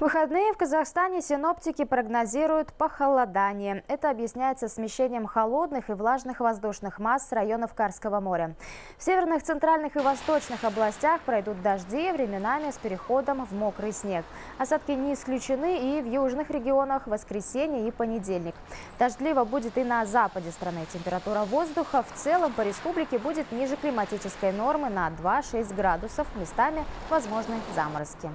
Выходные в Казахстане синоптики прогнозируют похолодание. Это объясняется смещением холодных и влажных воздушных масс с районов Карского моря. В северных, центральных и восточных областях пройдут дожди, временами с переходом в мокрый снег. Осадки не исключены и в южных регионах в воскресенье и понедельник. Дождливо будет и на западе страны. Температура воздуха в целом по республике будет ниже климатической нормы на 2-6 градусов. Местами возможны заморозки.